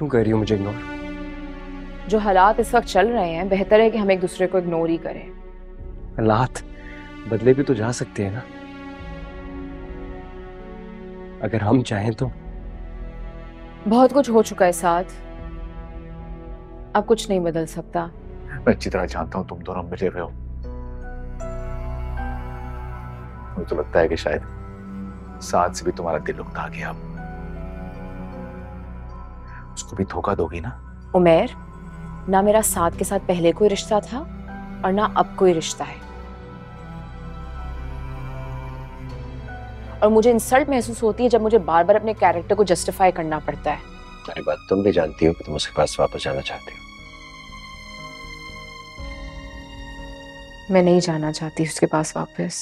क्यों कर रही हो मुझे इग्नोर? जो हालात इस वक्त चल रहे हैं, बेहतर है कि हम एक दूसरे को इग्नोर ही करें। हालात बदले भी तो जा सकते हैं ना, अगर हम चाहें तो। बहुत कुछ हो चुका है साथ, अब कुछ नहीं बदल सकता। मैं अच्छी तरह जानता हूँ तुम दोनों मिले हुए हो। मुझे तो लगता है कि शायद साथ से भी तुम्हारा दिल लुकता गया, अब उसको भी धोखा दोगी ना? उमैर, ना मेरा साथ के साथ पहले कोई रिश्ता था और ना अब कोई रिश्ता है, और मुझे इंसल्ट महसूस होती है जब मुझे बार बार अपने कैरेक्टर को जस्टिफाई करना पड़ता है। अरे बात तुम भी जानती हो कि तुम उसके पास वापस जाना चाहती हो। मैं नहीं जाना चाहती उसके पास वापस।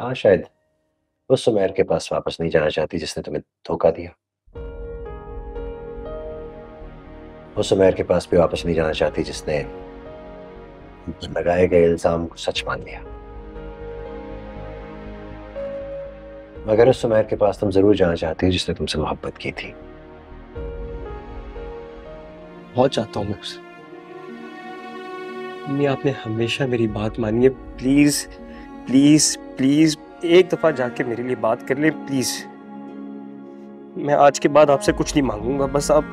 हाँ, शायद उस उमैर के पास वापस नहीं जाना चाहती जिसने तुम्हें धोखा दिया। उस उमैर के पास भी वापस नहीं जाना चाहती जिसने लगाए गए इल्जाम को सच मान लिया। मगर उस उमैर के पास तुम जरूर जाना चाहती हो जिसने तुमसे मोहब्बत की थी। बहुत चाहता हूं मैं उसे। मम्मी, आपने हमेशा मेरी बात मानी है। प्लीज प्लीज प्लीज एक दफा जाके मेरे लिए बात कर ले प्लीज। मैं आज के बाद आपसे कुछ नहीं मांगूंगा, बस आप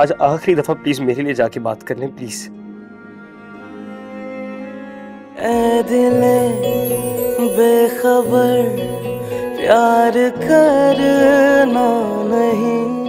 आज आखिरी दफा प्लीज मेरे लिए जाके बात कर ले प्लीज। ऐ दिल बेखबर प्यार करना नहीं।